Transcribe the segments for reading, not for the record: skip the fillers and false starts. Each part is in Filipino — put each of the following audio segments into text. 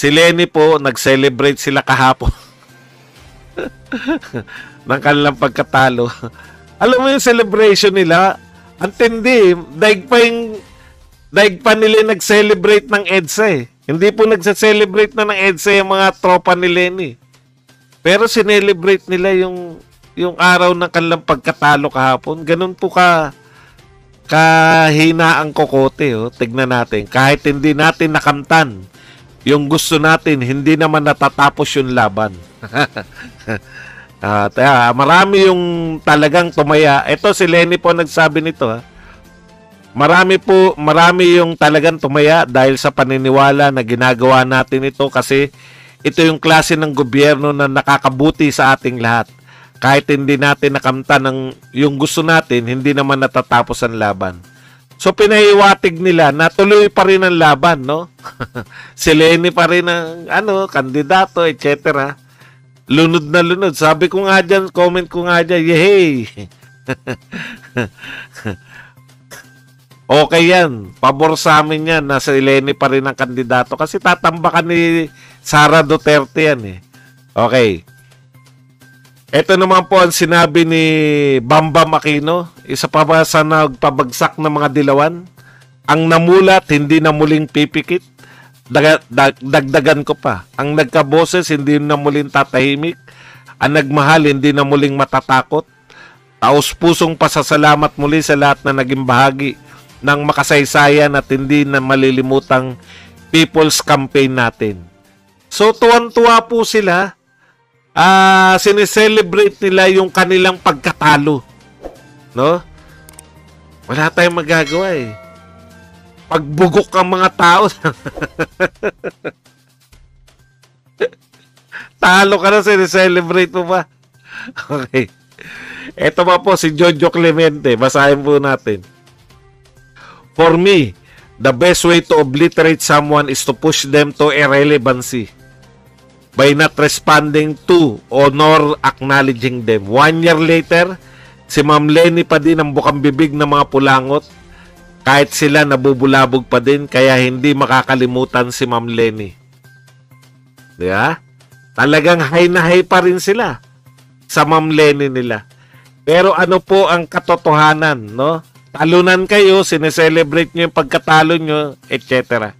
Si Leni po, nag-celebrate sila kahapon ng kanilang pagkatalo. Alam mo yung celebration nila? Ang tindi. Daig pa nila nag-celebrate ng EDSA eh. Hindi po nagsa-celebrate na ng EDSA yung mga tropa ni Leni. Pero sinelebrate nila yung araw ng kanilang pagkatalo kahapon. Ganun po kahina ang kokote. Oh. Tignan natin. Kahit hindi natin nakamtan yung gusto natin, hindi naman natatapos yung laban. At marami yung talagang tumaya. Ito si Leni po nagsabi nito. Ha? Marami yung talagang tumaya dahil sa paniniwala na ginagawa natin ito kasi ito yung klase ng gobyerno na nakakabuti sa ating lahat. Kahit hindi natin nakamtan ng yung gusto natin, hindi naman natatapos ang laban. So pinahiwatig nila na tuloy pa rin ang laban, no? Si Leni pa rin ang kandidato, etc. Lunod na lunod. Sabi ko nga dyan, comment ko nga dyan, yehey! Okay yan. Pabor sa amin yan na si Leni pa rin ang kandidato kasi tatambakan ni Sara Duterte yan eh. Okay. Ito naman po ang sinabi ni Bambam Aquino, isa pa ba sa nagpabagsak ng mga dilawan? Ang namulat, hindi na muling pipikit. Dagdagan ko pa. Ang nagkaboses, hindi na muling tatahimik. Ang nagmahal, hindi na muling matatakot. Taos-pusong pasasalamat muli sa lahat na naging bahagi ng makasaysayan at hindi na malilimutang People's Campaign natin. So, tuwan-tuwa po sila. Sineselebrate nila yung kanilang pagkatalo, no? Wala tayong magagawa eh. Pagbugok ang mga tao. Talo ka na, sineselebrate mo ba? Okay. Eto ba po si Jojo Clemente. Basahin po natin. For me, the best way to obliterate someone is to push them to irrelevancy by not responding to or nor acknowledging them. 1 year later, si Ma'am Leni pa din ang bukang bibig ng mga pulangot. Kahit sila nabubulabog pa din, kaya hindi makakalimutan si Ma'am Leni. Diba? Talagang high na high pa rin sila sa Ma'am Leni nila. Pero ano po ang katotohanan, no? Talunan kayo, sineselebrate nyo yung pagkatalo nyo, etc.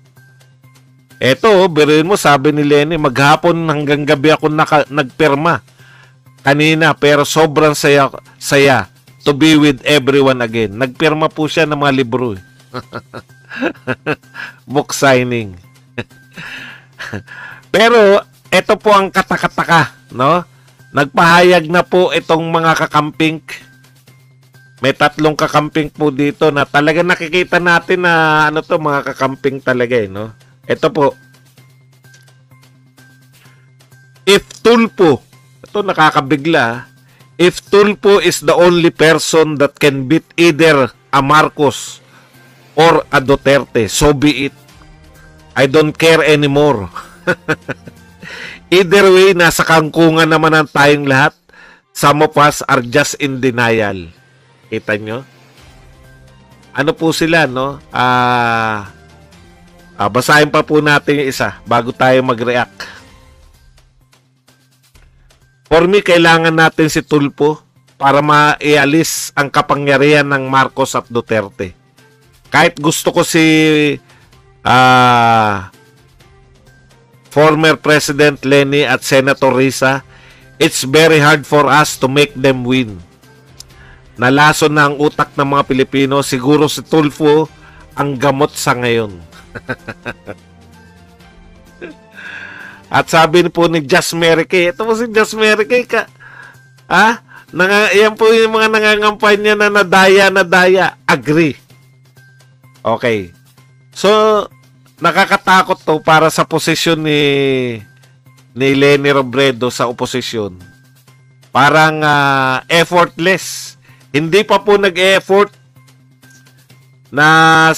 Eto, biruin mo, sabi ni Leni, maghapon hanggang gabi ako nagpirma kanina, pero sobrang saya to be with everyone again. Nagpirma po siya ng mga libro. Book signing. Pero, eto po ang katakataka, no? Nagpahayag na po itong mga kakamping. May 3 kakamping po dito na talaga nakikita natin na mga kakamping talaga, eh, no? Ito po. If Tulfo, ito nakakabigla. If Tulfo is the only person that can beat either a Marcos or a Duterte, so be it. I don't care anymore. Either way, nasa kangkungan naman ang tayong lahat. Some of us are just in denial. Kita nyo? Ano po sila, no? Basahin pa po natin yung isa bago tayo mag-react. For me, kailangan natin si Tulfo para maialis ang kapangyarihan ng Marcos at Duterte. Kahit gusto ko si former President Leni at Senator Risa, it's very hard for us to make them win. Nalason na ang utak ng mga Pilipino, siguro si Tulfo ang gamot sa ngayon. At sabi po ni Jasmere Kay, ito po si Jasmere Kay yan po yung mga nangangampanya na nadaya. Agree. Okay. So nakakatakot to para sa posisyon ni Leni Robredo sa oposisyon. Parang effortless. Hindi pa po nag-effort na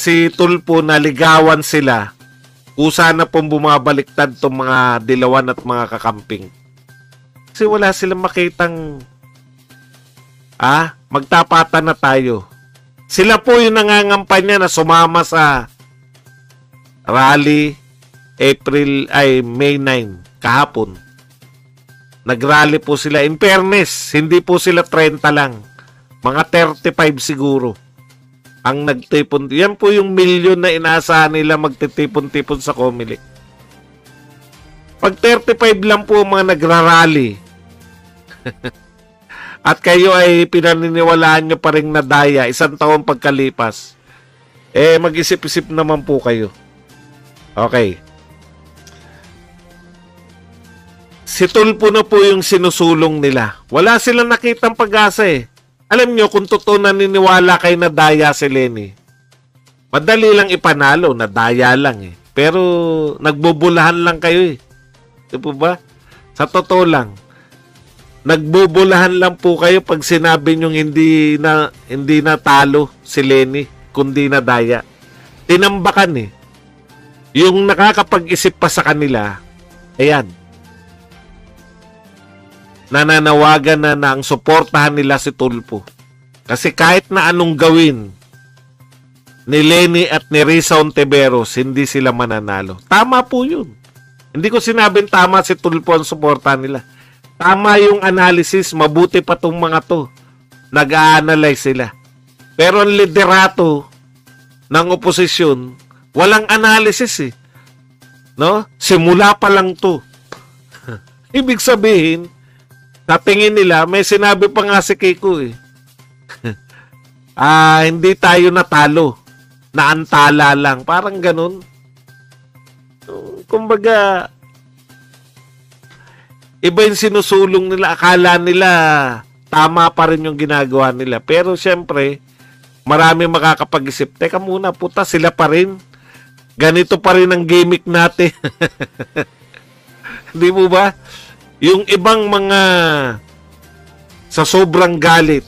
si Tulfo, naligawan sila. Kusa na pong bumabaliktad itong mga dilawan at mga kakamping. Kasi wala silang makitang magtapatan na tayo. Sila po yung nangangampanya na sumama sa rally, May 9 kahapon. Nagrally po sila. In fairness, hindi po sila 30 lang. Mga 35 siguro ang nagtipon. Yan po yung milyon na inaasahan nila magtitipon-tipon sa Comelec. Pag 35 lang po mga nagrarally at kayo ay pinaniniwalaan nyo pa rin na daya isang taon pagkalipas, eh mag-isip-isip naman po kayo. Okay. Si Tulfo na po yung sinusulong nila. Wala silang nakitang pag-asa eh. Alam nyo, kung totoo naniniwala kayo na daya si Leni, madali lang ipanalo, na daya lang eh. Pero nagbubulahan lang kayo eh. Di po ba? Sa totoo lang, nagbubulahan lang po kayo pag sinabi nyo hindi na talo si Leni, kundi na daya. Tinambakan eh. Yung nakakapag-isip pa sa kanila, ayan, nananawagan na ang suportahan nila si Tulfo. Kasi kahit na anong gawin ni Leni at ni Risa Ontiveros, hindi sila mananalo. Tama po yun. Hindi ko sinabing tama si Tulfo ang suportahan nila. Tama yung analysis. Mabuti pa itong mga to. Nag-a-analyze sila. Pero ang liderato ng oposisyon, walang analysis eh. No? Simula pa lang to. Ibig sabihin, natingin nila, may sinabi pa nga si Kiko eh. Hindi tayo natalo. Naantala lang. Parang ganun. So, kumbaga, iba yung sinusulong nila. Akala nila, tama pa rin yung ginagawa nila. Pero syempre, marami makakapag-isip. Teka muna, puta, sila pa rin. Ganito pa rin ang gimmick natin. Hindi mo ba? Yung ibang mga sa sobrang galit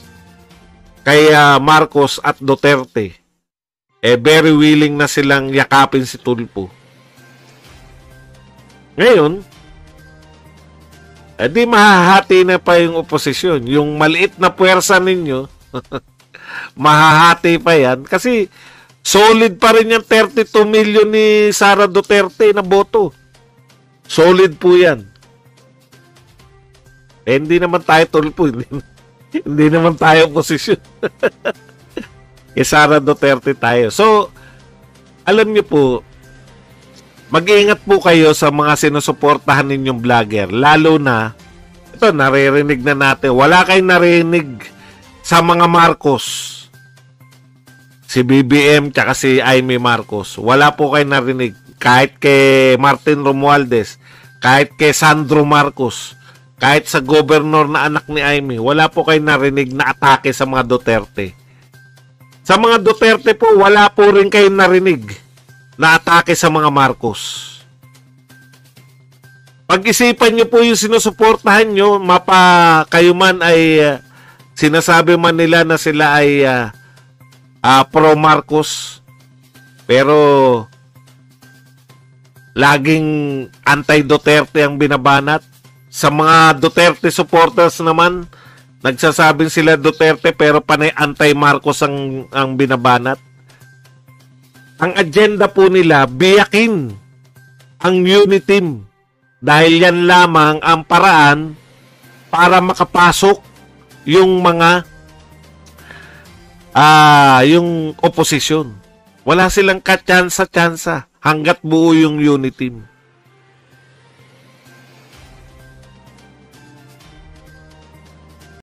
kay Marcos at Duterte, eh very willing na silang yakapin si Tulfo. Ngayon, eh di mahahati na pa yung oposisyon. Yung maliit na puwersa ninyo, mahahati pa yan. Kasi solid pa rin yung 32 million ni Sara Duterte na boto. Solid po yan. Eh, hindi naman tayo Tulfo. Hindi naman tayo posisyon. E Sara Duterte tayo. So, alam niyo po, mag-iingat po kayo sa mga sinusuportahan ninyong vlogger. Lalo na, ito, naririnig na natin. Wala kayong narinig sa mga Marcos. Si BBM, tsaka si Aimee Marcos. Wala po kayong narinig. Kahit kay Martin Romualdez, kahit kay Sandro Marcos, kahit sa governor na anak ni Imee, wala po kayo narinig na atake sa mga Duterte. Sa mga Duterte po, wala po rin kayo narinig na atake sa mga Marcos. Pag-isipan nyo po yung sinusuportahan nyo, mapa kayo man ay sinasabi man nila na sila ay pro-Marcos, pero laging anti-Duterte ang binabanat. Sa mga Duterte supporters naman, nagsasabing sila Duterte pero panay anti-Marcos ang binabanat. Ang agenda po nila, biyakin ang unity. Dahil yan lamang ang paraan para makapasok yung mga yung oposisyon. Wala silang katyansa-tyansa hanggat buo yung unity.